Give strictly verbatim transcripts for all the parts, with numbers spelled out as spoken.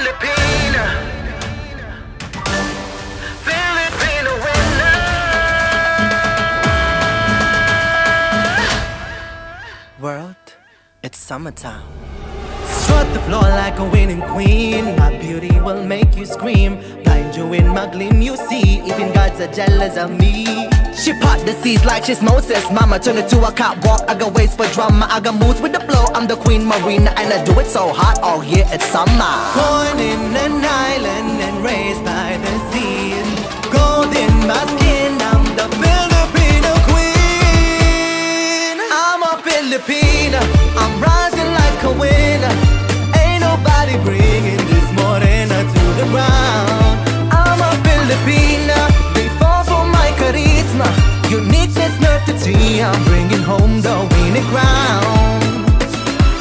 Filipina. World, it's summertime. Strut the floor like a winning queen. My beauty will make you scream. Blind you in my gleam, you see. Even gods are jealous of me. She part the seas like she's Moses. Mama, turn it to a catwalk. I got ways for drama. I got moves with the flow. I'm the queen marina, and I do it so hot. All year it's summer. Born in an island and raised by the seas. Gold in my skin, I'm the Filipino queen. I'm a Filipina. I'm rising like a winner. Ain't nobody bringing this morena to the ground. I'm a Filipina. They fall for my charisma. Uniqueness, novelty. I'm bringing home the winning crown.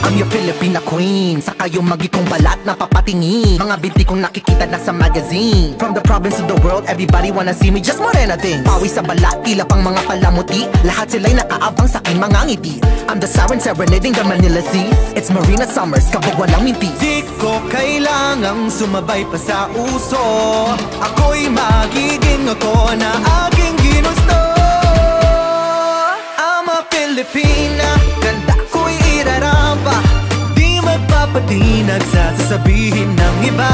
I'm your Filipina queen. Sa kayo magi kong balat na papatingin. Mga binti kong nakikita na sa magazine. From the province to the world, everybody wanna see me. Just morena things. Pawi sa balat, tila pang mga palamuti. Lahat sila'y nakaabang sa aking mga ngiti. I'm the siren serenading the Manila seas. It's Marina Summers, kapag walang minti. Di ko kailangang sumabay pa sa uso. Ako'y magiging ako na aking ginusto. I'm a Filipina. Ganda ko'y iraramba. Di magpapadi nagsasasabihin ng iba.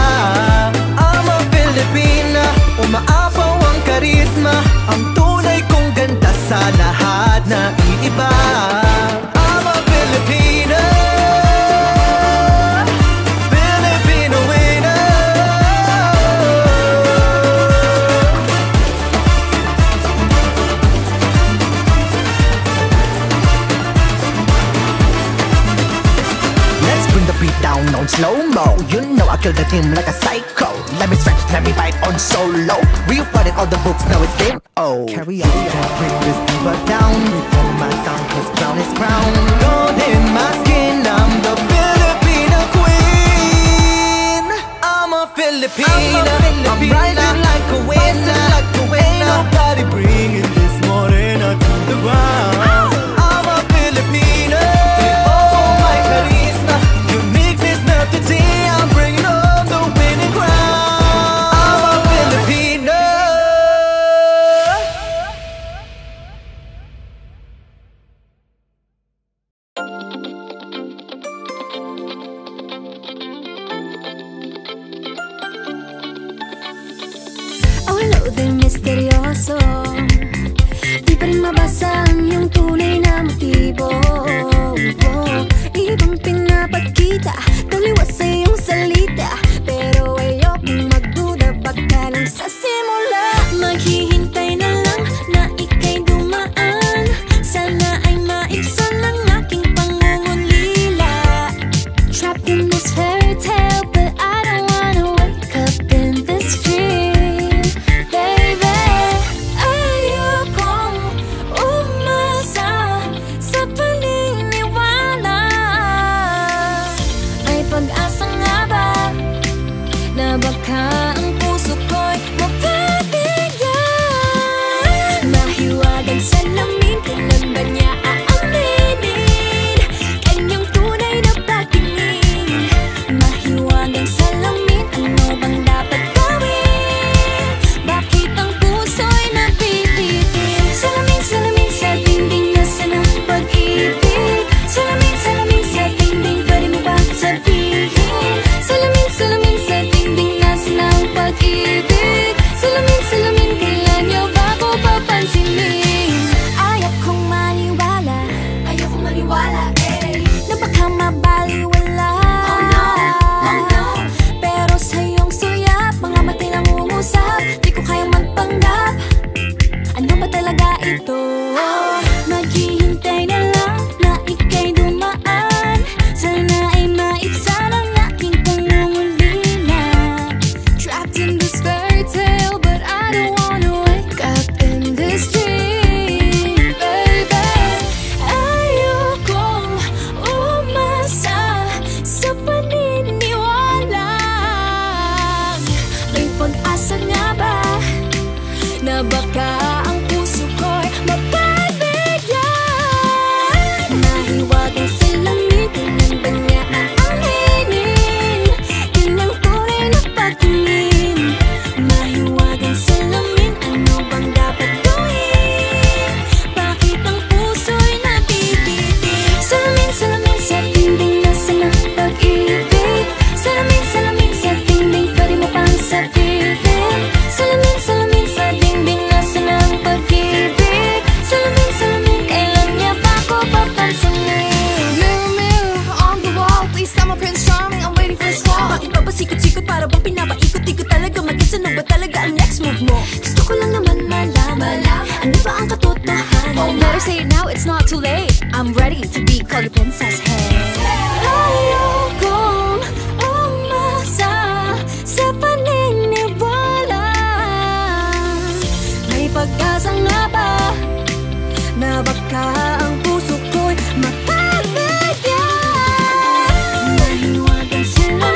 I'm a Filipina. Umaapaw ang karisma. Ang tunay kong ganda sa lahat na iiba. I'm a Filipina. Filipino winner. Let's bring the beat down on slow-mo. You know I kill the team like a psycho. Let me stretch, let me bite on solo. We've read all the books, now it's game. Oh, carry on, yeah. Bring this diva down. Before my sound, cause crown is crown. Gold in my skin, I'm the Filipino queen. I'm a Filipina. I'm rising like a winner. Ain't nobody bringing this morena to the ground. I'm a Filipina. Oh, my charisma. Uniqueness, novelty. I'm bringing home the winning crown. Misteryoso, di pa rin mabasang yung tunay na motibo. Ibang pinapakita, taliwa sa iyong salita. Pero ayokong magduda, baka lang sa simula. Maghihintay na lang na ika'y dumaan. Sana ay maibsan ng aking pangungulila. Trapped in this fairy tale, but I don't wanna wake up in this dream. Salamin, salamin sa dingding na sinaw. Kasama ko yung strong, I'm waiting for a song. Bakit ba pasikot-sikot para bang pinapaikot-ikot talaga? Mag-isa na ba talaga ang next move mo? Gusto ko lang naman malaman, ano ba ang katotohanan? Oh, better say it now, it's not too late. I'm ready to be called a princess, hey. Ayokong umasa sa paniniwala. May pag-asa nga ba na baka ang puso ko'y makabaya? Nahiwagan sila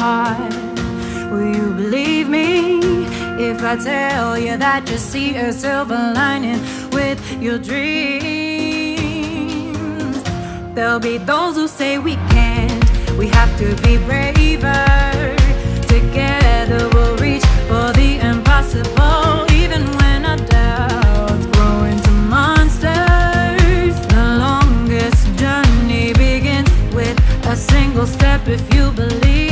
heart. Will you believe me if I tell you that you see a silver lining with your dreams? There'll be those who say we can't, we have to be braver. Together we'll reach for the impossible, even when our doubts grow into monsters. The longest journey begins with a single step if you believe. Oh,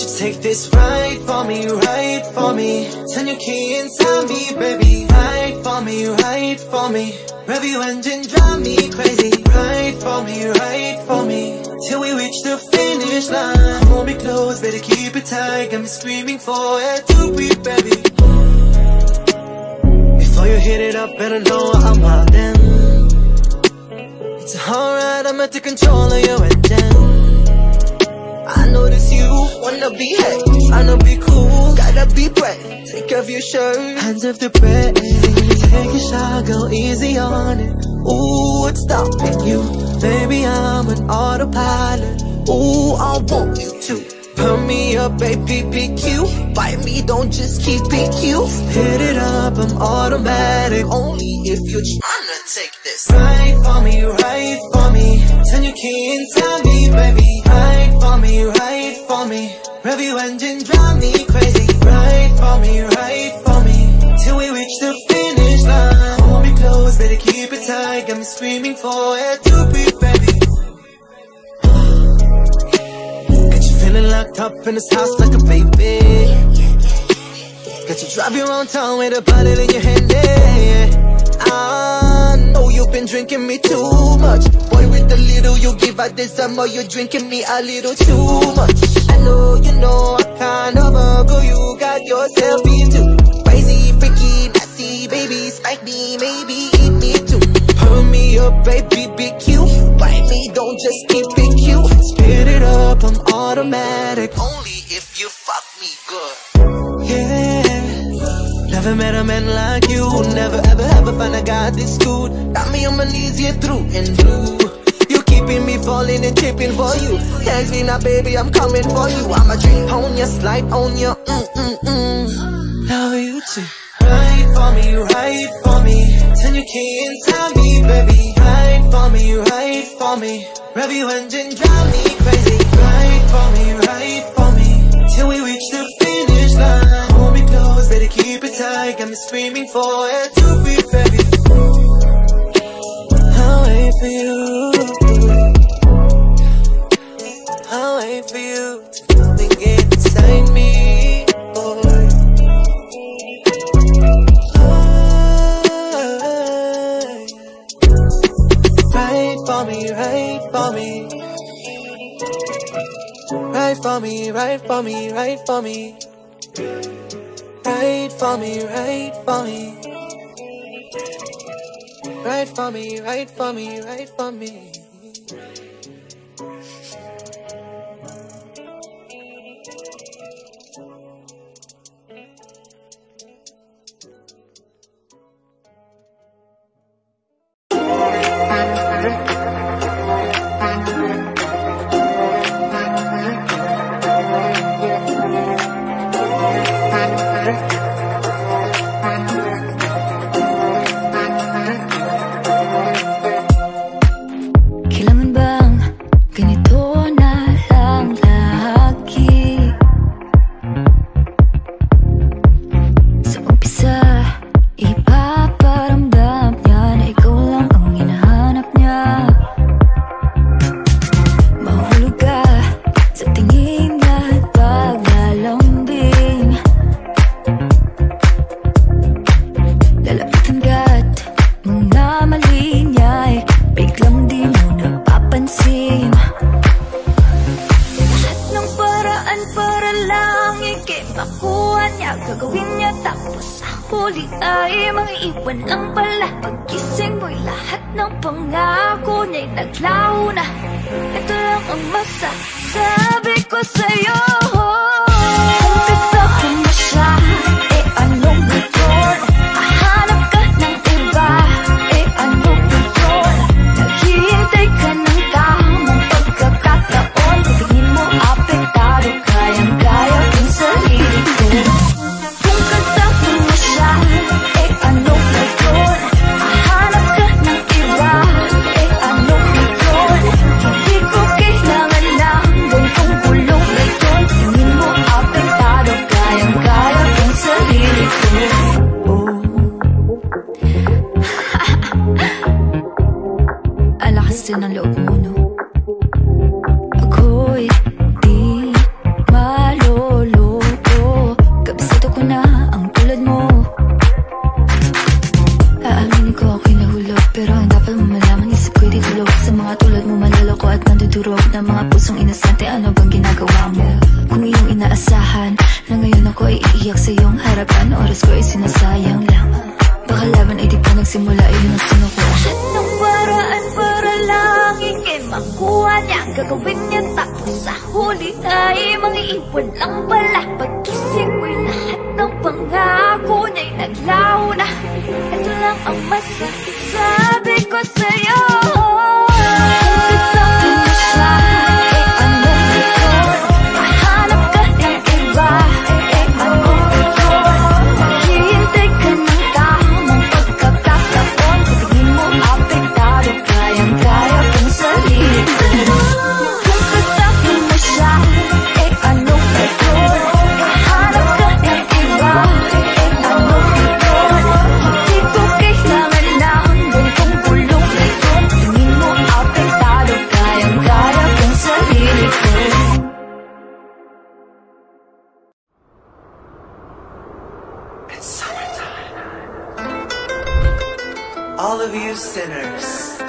Won't you take this ride for me, ride for me? Turn your key inside me, baby. Ride for me, ride for me. Rev your engine, drive me crazy. Ride for me, ride for me. Till we reach the finish line. Hold me close, better keep it tight. Got me screaming for it, do we, baby? Before you hit it up, better know I'm wildin'. It's alright, I'ma take control of your engine. I notice you wanna be hate, wanna be cool, gotta be brave. Take off your shirt, hands off the brakes. Take a shot, go easy on it. Ooh, it's stopping you. Baby, I'm an autopilot. Ooh, I want you to pump me up, A P P Q. Bite me, don't just keep it cute. Hit it up, I'm automatic. Only if you're tryna take this. Ride for me, ride for me. Turn your key inside me, baby. Ride for me, ride for me. Rev your engine, drive me crazy. Ride for me, ride for me. Till we reach the finish line. Hold me close, better keep it tight. Got me screaming for it to be, baby. Feeling locked up in this house like a baby. Got you drive your own town with a bottle in your hand, yeah. I know you've been drinking me too much. Boy, with a little you give out this summer, you're drinking me a little too much. I know you know I kind of muggle. You got yourself into crazy, freaky, nasty, baby. Spike me, maybe eat me too. Pull me up, baby, be cute. Bite me, don't just keep it cute. Spit it up, I'm automatic. Only if you fuck me good. Yeah. Never met a man like you. Never ever ever find a guy this good. Got me on my knees, yeah, through and through. You keeping me falling and tripping for you. Text me now, baby, I'm coming for you. I'ma drink on your slide, on your mm-mm-mm. Love you too. Ride for me, ride for me. Turn your key inside me, baby. Ride for me, ride for me. Rev your engine, drive me crazy. Ride for me, ride for me. Till we reach the finish line. Hold me close, better keep it tight. Got me screaming for it to be, baby. I'll wait for you. I'll wait for you to get inside me. Right for me, right for me, right for me, right for me, right for me, right for me, right for me, right for me, right for me. Ako'y di malo. Pwede tulog sa mga tulad mo, manloloko at nandudurog na mga pusong inosente. Ano bang ginagawa mo? Kung iyong inaasahan na ngayon ako ay iiyak sa iyong harapan, oras ko ay sinasayang lang. Baka laban ay di pa nagsimula, yun ang sinuko. Anong paraan para lang ikay makuha niya ang gagawin niya, tapos sa huli ay mangiipon lang pala. Pagkising mo'y lahat ng pangako niya'y naglaho na. Ito lang ang masakit, sabi ko sa'yo. All of you sinners,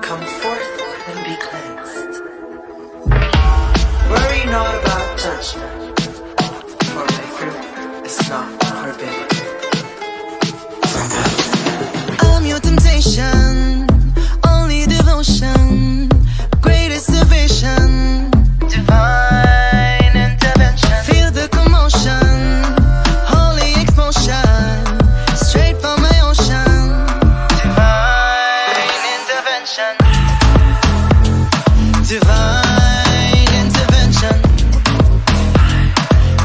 come forth and be cleansed. Worry not about judgment, for my fruit is not forbidden. I'm your temptation, only devotion, greatest salvation, divine intervention. Feel the commotion, holy explosion, straight from my ocean. Divine intervention,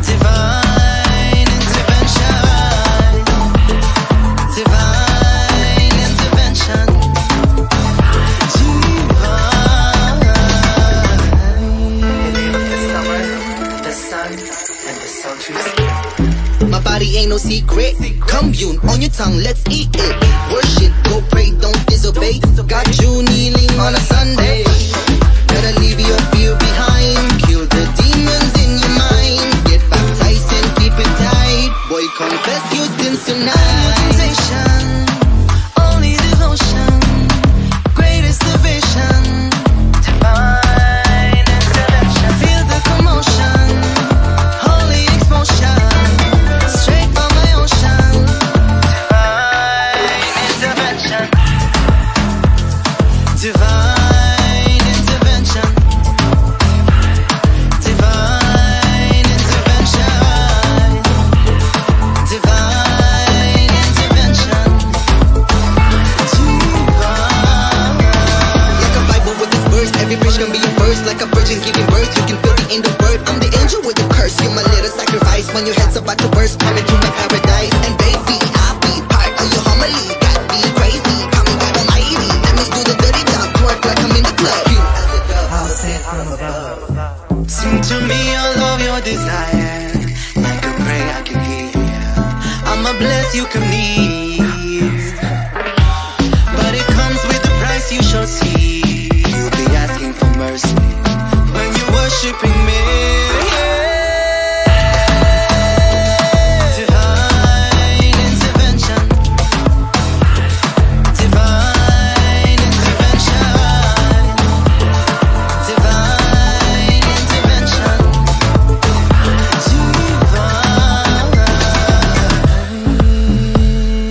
divine intervention, divine intervention, divine. In the summer, the sun, and the sultry. My body ain't no secret. Commune on your tongue, let's eat it. Worship, go pray, don't disobey. Got you kneeling on a Sunday. Gotta leave your fear behind. Kill the demons in your mind. Get baptized and keep it tight. Boy, confess your sins tonight. Temptation, only devotion, greatest salvation, divine intervention. Feel the commotion, holy explosion, straight from my ocean. Divine intervention, divine. Like a virgin giving birth, you can feel the end of birth. I'm the angel with the curse, you're my little sacrifice. When your head's about to burst, come into my paradise. And baby, I'll be part of your homily. Got me crazy, call me God Almighty. Let me do the dirty job, work like I'm in the club. You, I'll send from above. Sing to me all of your desire. Like a prayer I can hear. I'ma bless you, come near. But it comes with a price, you shall see. You'll be asking for mercy when you're worshiping me. Divine intervention, divine intervention, divine intervention, divine.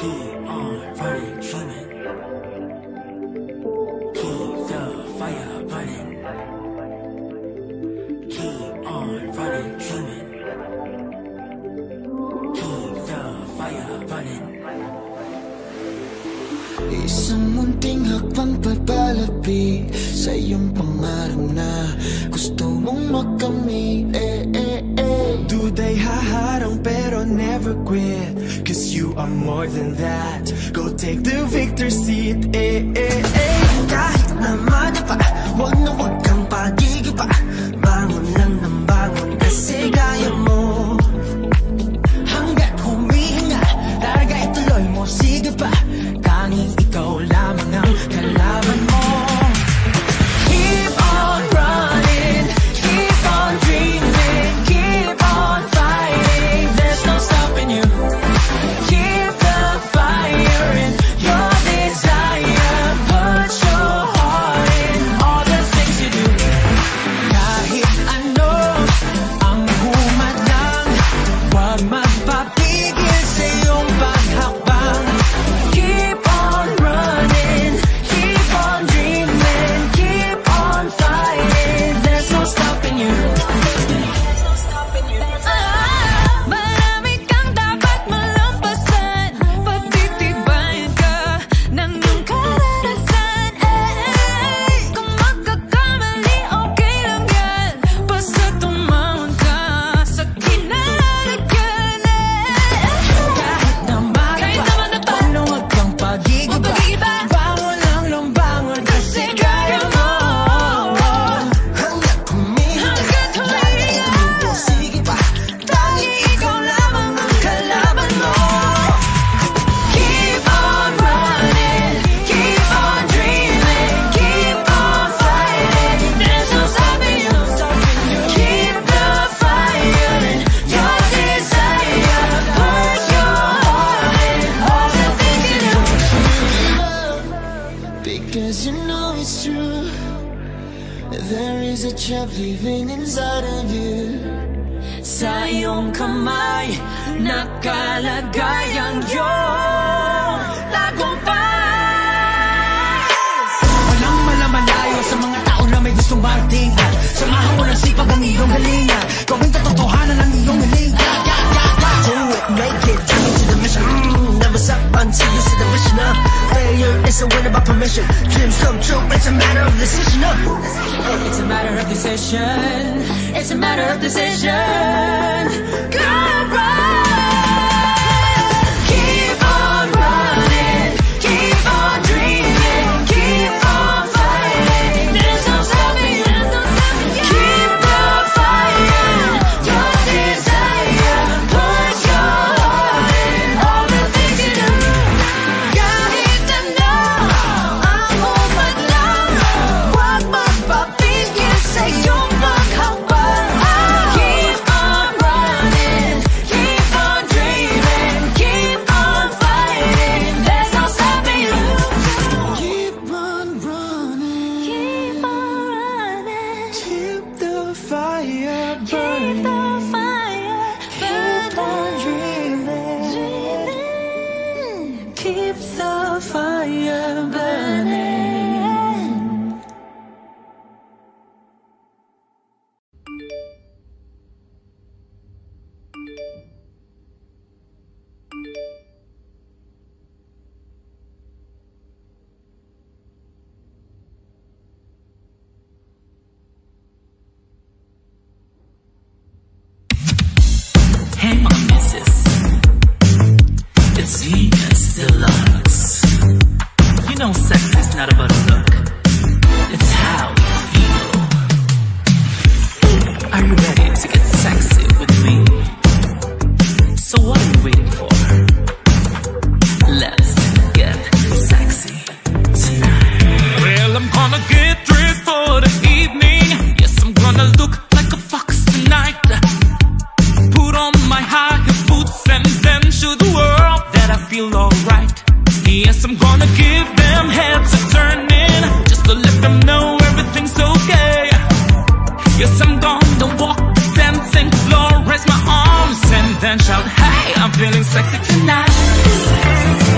Keep on running, swimming. Keep the fire burning. Keep on running, swimming. Keep the fire burning. Isang munting hakbang papalapit sa iyong pangarap na gusto mong makamit. Eh, eh, eh. Today haharang pero never quit, cause you are more than that. Go take the victor seat. Eh, eh, eh. Kahit na madapa, wag na wag kang pagigipa. Bangon lang ng bangon kasi gaya mo. Hanggat humihinga, talaga ituloy mo. Sige pa, tanging ikaw lamang ang kalaban mo. Keep on running, keep on dreaming, keep on fighting. There's no stopping you. Keep the fire in your desire. Put your heart in all the things you do. Kahit ano ang humadlang, huwag magpapigil sa iyong paghakbang. Keep on running, keep on dreaming, keep on fighting. There's no stopping you. There's no stopping you. Marami kang dapat malampasan, pagtitibayan ka ng iyong karanasan. Eh, kung magkakamali, okay lang yan. Basta tumawag ka sa kinalagyan. Eh, Kahit na madapa, wag na wag kang Huwag pagigiba. pagigiba. Bangon lang ng bangon kasi kaya mo. Hanggat humihinga, Hanggat humihinga. tumigo, sige pa. Tanging ikaw lamang ang kalaban mo. Keep on running, keep on dreaming, keep on fighting. There's no stopping you. Keep the fire in your desire. Put your heart in all the things you do. Because you know it's true. There is a child living inside of you. Sa iyong kamay, nakalagay ang iyong tagumpay. Walang malamalayo sa mga tao na may gustong marating. At samahan mo ng sipag ang iyong halinga. Gawin katotohanan ang iyong hiling. Yeah, yeah, yeah, yeah. Do it, make it, commit to the mission. Mm, never stop until you see the vision. Of failure is a winner by permission. Dreams come true, it's a matter of decision. Uh, It's a matter of decision. It's a matter of decision. Go run. Keep on running. Keep on dreaming. Keep on fighting. There's no stopping you. Keep the fire in your desire. Put your heart in all the things you do. Kahit ano ang umadlang, huwag magpapigil sa iyong paghabang. Keep on running, keep on dreaming, keep on fighting. There's no stopping you. Keep on running. Keep on running, Keep the fire burning. the fire Keep on dreaming. Keep the fire burning. Hang on, missus. It's he and still loves. You know sex is not about a look. It's how you feel. Are you ready to get sexy with me? So what are you waiting for? Let's get sexy tonight. Well, I'm gonna get dressed for the evening. Yes, I'm gonna look like a fox tonight. Put on my high heel boots and then show the world that I feel alright. Yes, I'm gonna give them heads a turning just to let them know everything's okay. Yes, I'm gonna walk the dancing floor, raise my arms and then shout, hey, I'm feeling sexy tonight.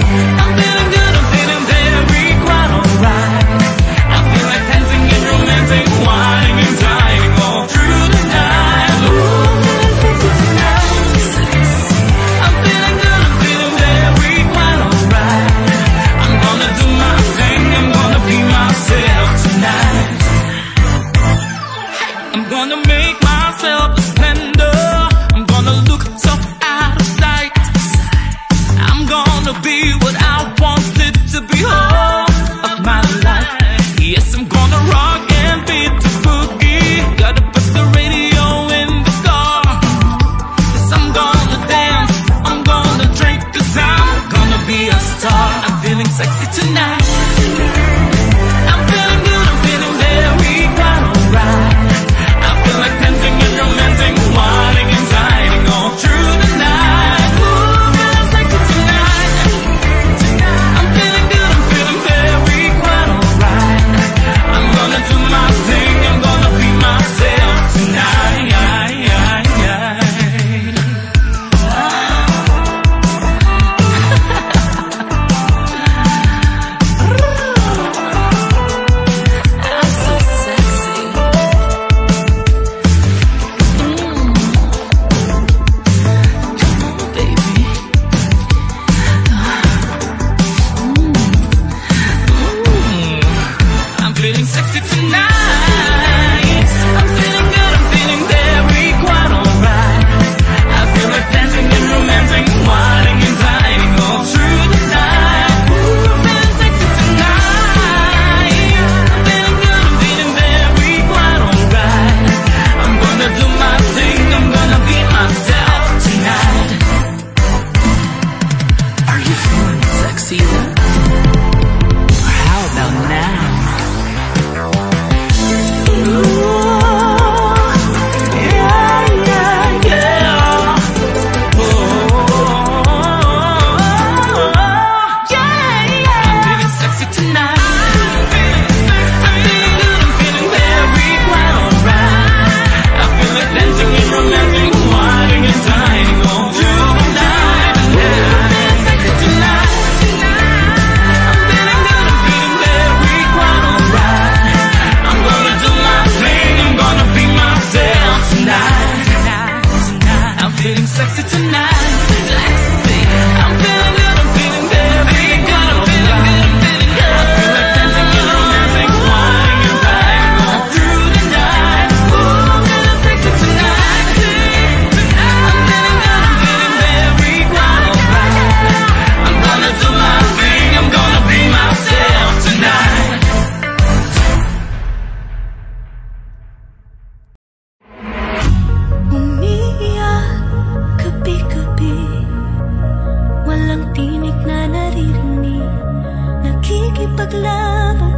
pakikipaglaban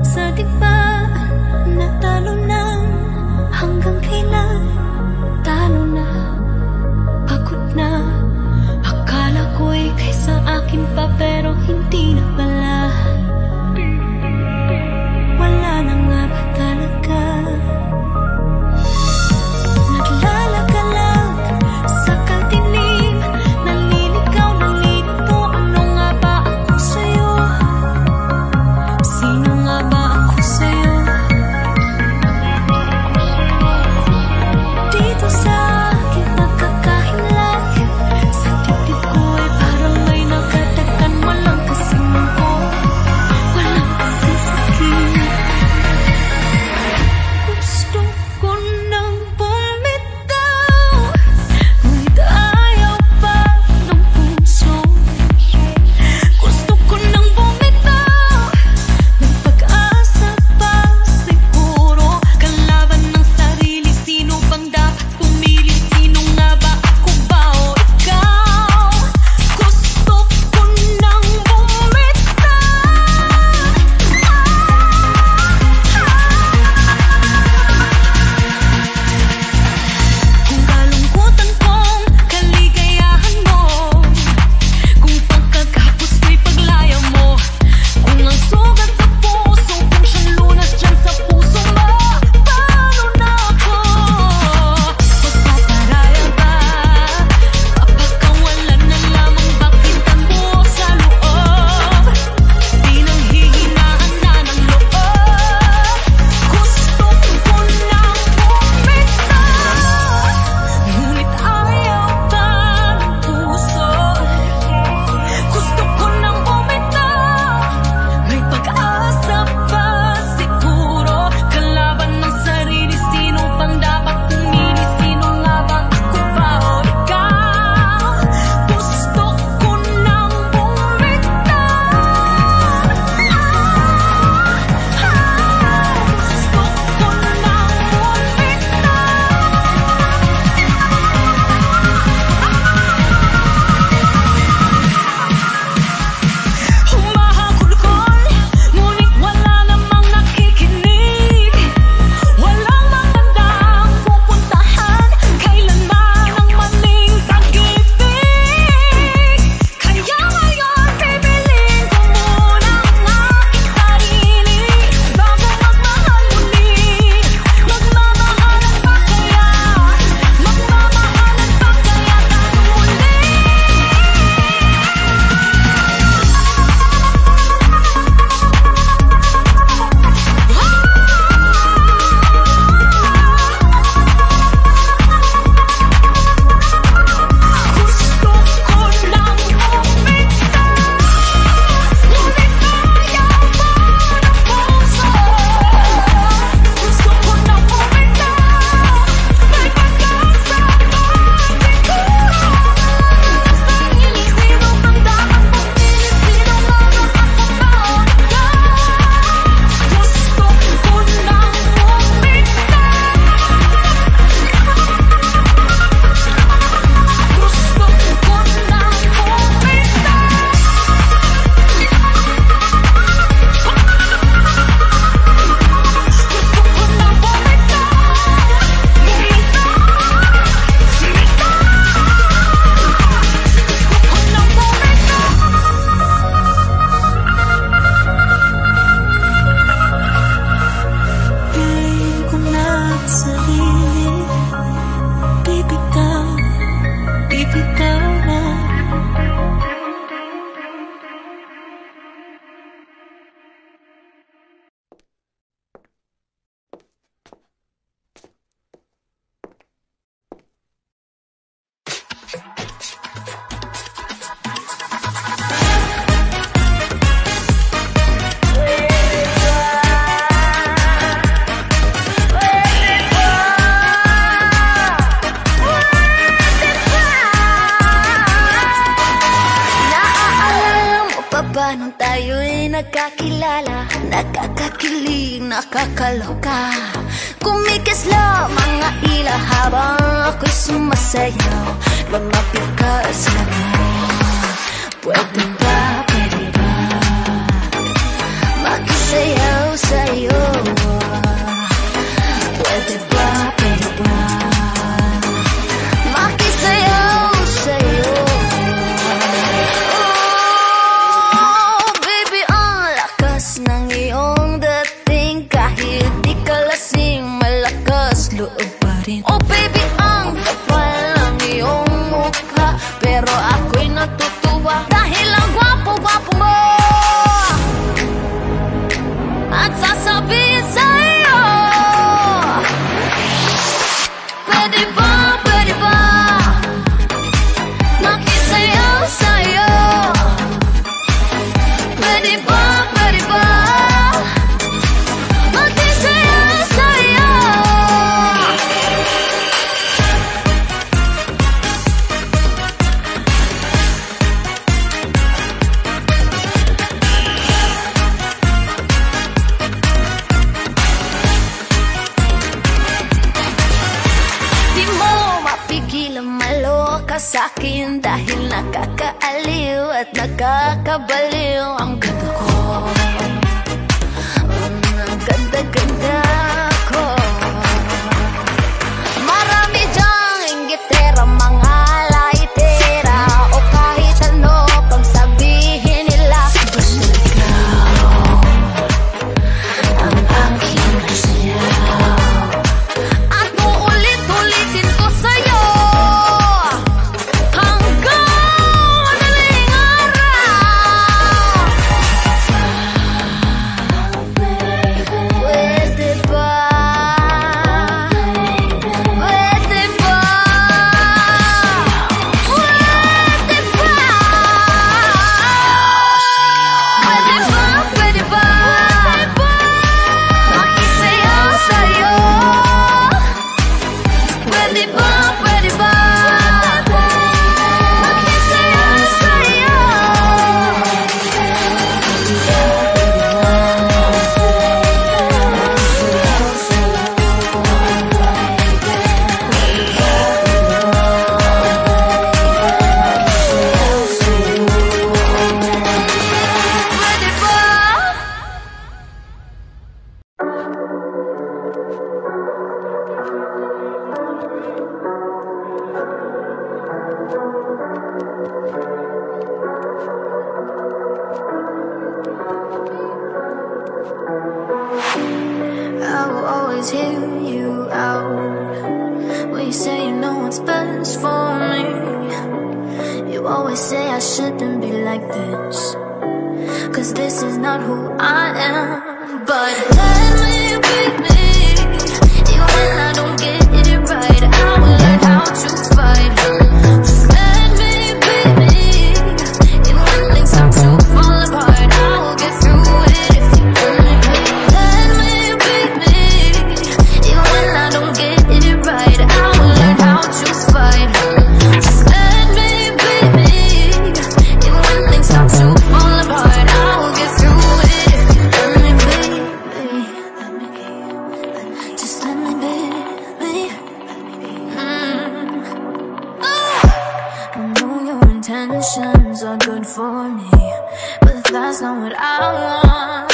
sa digmaan. Natalo na hanggang kailan, talo na, pagod na. Akala ko'y kaysa akin pa, pero hindi na pala. Wala na nga ba talaga? Pwede ba, pwede ba? Dahil nakakaaliw at nakakabaliw ang ganda ko. Ang ganda-ganda ko. Marami dyang inggitera, mga laitera, o kahit ano pang sabihin nila. Basta ikaw ang aking isayaw, at uulit-ulitin ko sa'yo hanggang madaling araw. Oh, baby, pwede ba? Pwede ba? Pwede ba? Pwede ba? Pwede ba? Pwede ba? Makisayaw sa'yo. Pwede ba? Pwede ba? Makisayaw sa'yo. Pwede ba? I will always hear you out when you say you know what's best for me. You always say I shouldn't be like this, cause this is not who I am. But lately with me, even when I don't get it right, I will learn how to fight. Just let me be me, even when things start to fall apart. I will get through it if you only could. Let me be me, even when I don't get it right, I will learn how to fight. Just let me be me, even when things start to fall apart. I will get through it if you only be me. Just let me be me. Mm. I know your intentions are good for me, but that's not what I want.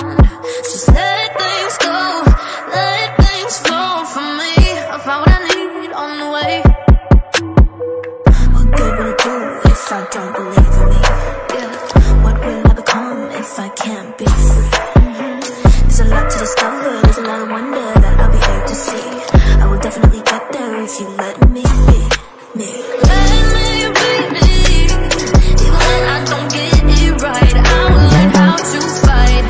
Just let things go, let things flow for me. I found what I need on the way. What good will it do if I don't believe in me? Yeah. What will I become if I can't be free? There's a lot to discover, there's a lot of wonder that I'll be here to see. I will definitely get there if you let me be me. Let me be me, even when I don't get it right, I will learn how to fight.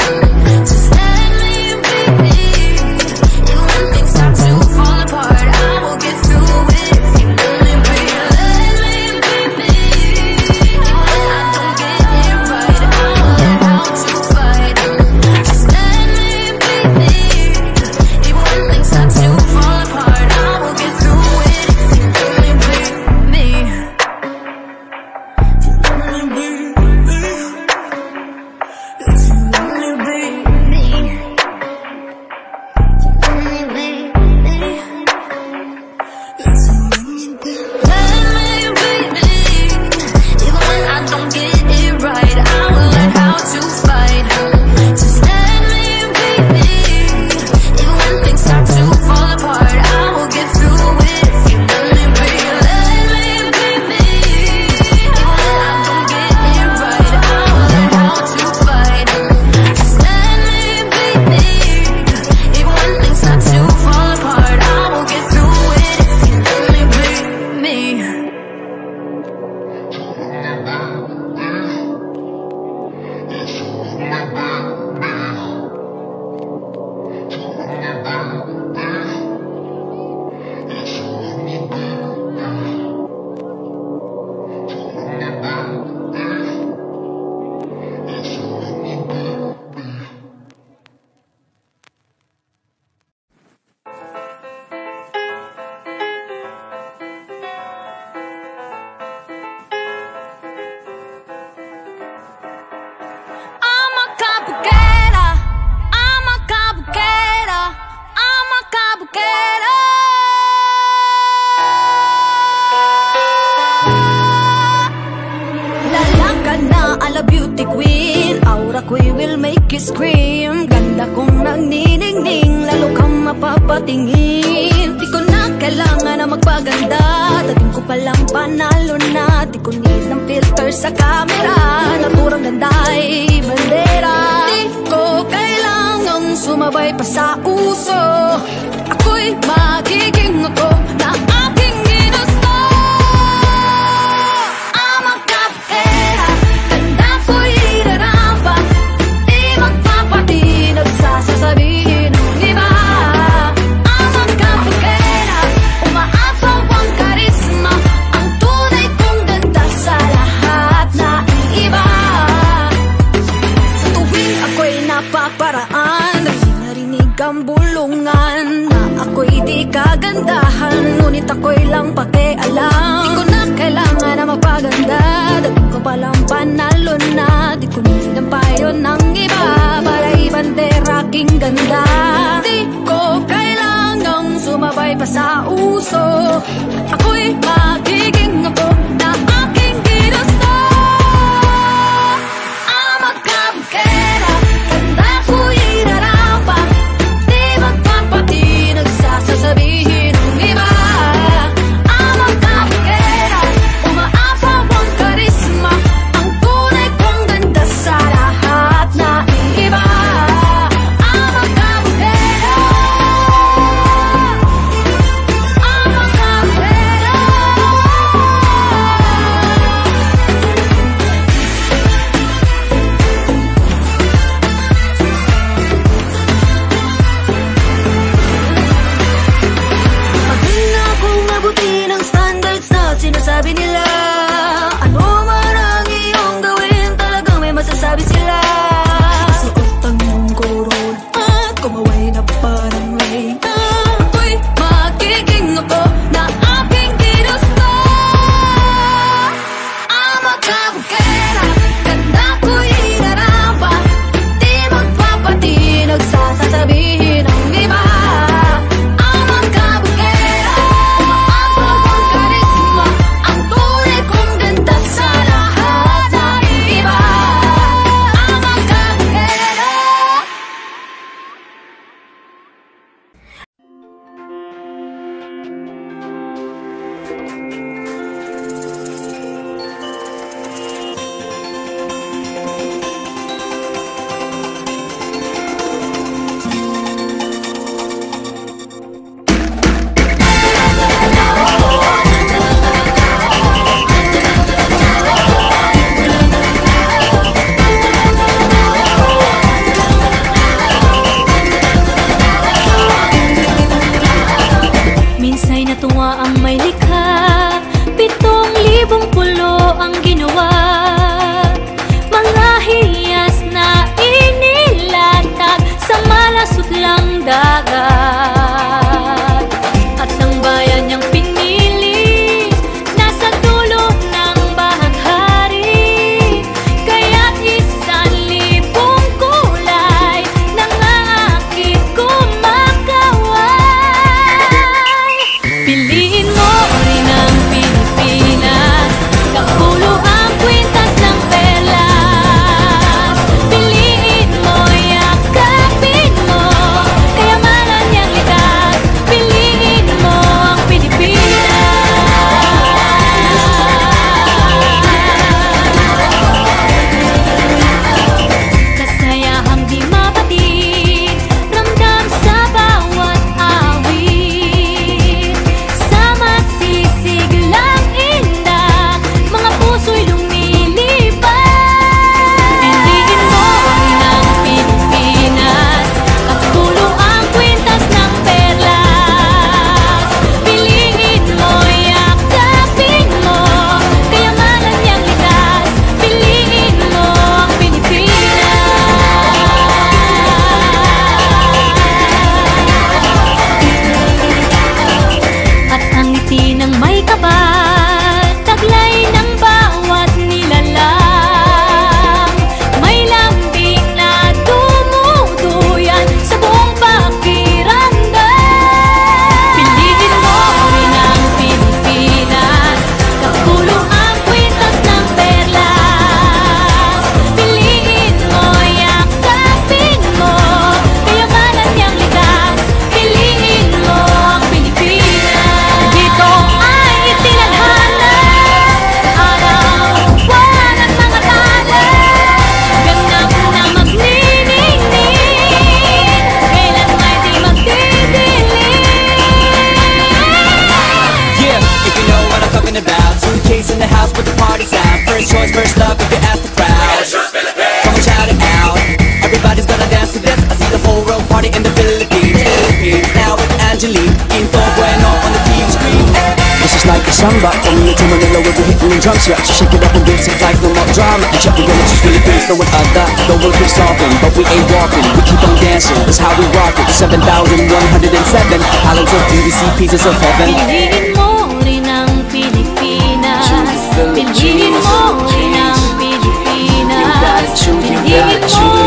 Just let me be me, a beauty queen. Aura ko'y will make you scream. Ganda kong nagniningning, lalo kang mapapatingin. Di ko na kailangan na magpaganda, dating ko palang panalo na. Di ko need ng filter sa camera, naturang ganda ay bandera. Di ko kailangan sumabay pa sa uso, ako'y magiging uto na aking ginusto. Sasabihin ng iba, amang kapagkera, umaapaw ang karisma, ang tunay kong ganda sa lahat na iba. Sa tuwing ako'y napaparaan, narinig ang bulungan na ako'y di kagandahan, ngunit ako'y lang pakialam. Di ko na kailangan na magpaganda, dating ko palang panalo na. Di ko ninampayo ng iba para ibandera aking ganda. Di ko kailangang sumabay pa sa uso, ako'y magiging ako na aking ginusto. I'm a kapkera, ganda ko'y nararapat, di magpapatinag sasasabihin ng iba. Sabi nila, ano man ang iyong gawin, talagang may masasabi sila. Sa utang mong corona, ah, kumaway na parang rain, ah, ako'y magiging ako na aking ginusto. I'm a kapkera, ganda ko'y nararapat, di magpapatinag sasasabihin ang iba. up with your ass to proud. Come and shout it out. Everybody's gonna dance to this. I see the whole world party in the Philippines. Philippines now with Angelique in full bueno on the T V screen. This is like a samba from New to Manila with the hitting and drums. You have to shake it up and dance it like no more drama. You check the village to Philippines, no one other. No one keeps talking, but we ain't walking. We keep on dancing, that's how we rock it. seven thousand one hundred seven islands of D V C, pieces of heaven. Pinigin mo rin ang Pilipinas, pinigin mo rin ang Pilipinas, pinigin mo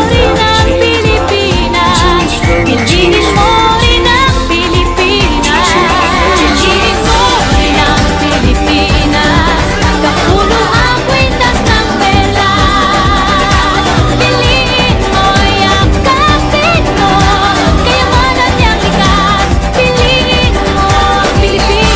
rin ang Pilipinas, pinigin mo rin ang Pilipinas, kapuno ang kwintas ng pera. Piliin mo'y ang kapit mo, kayaman at yakikas, piliin mo ang Pilipinas.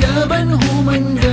Laban humanda.